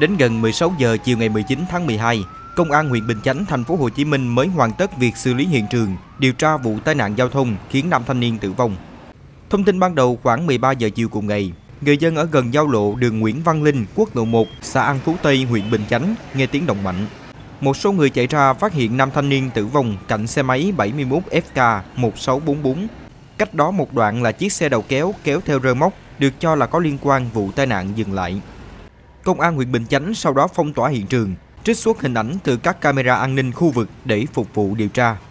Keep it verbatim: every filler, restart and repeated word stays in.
Đến gần mười sáu giờ chiều ngày mười chín tháng mười hai, Công an huyện Bình Chánh, thành phố Hồ Chí Minh mới hoàn tất việc xử lý hiện trường, điều tra vụ tai nạn giao thông khiến nam thanh niên tử vong. Thông tin ban đầu khoảng mười ba giờ chiều cùng ngày, người dân ở gần giao lộ đường Nguyễn Văn Linh, quốc lộ một, xã An Phú Tây, huyện Bình Chánh nghe tiếng động mạnh. Một số người chạy ra phát hiện nam thanh niên tử vong cạnh xe máy bảy mốt F K một sáu bốn bốn. Cách đó một đoạn là chiếc xe đầu kéo kéo theo rơ móc, được cho là có liên quan vụ tai nạn dừng lại. Công an huyện Bình Chánh sau đó phong tỏa hiện trường, trích xuất hình ảnh từ các camera an ninh khu vực để phục vụ điều tra.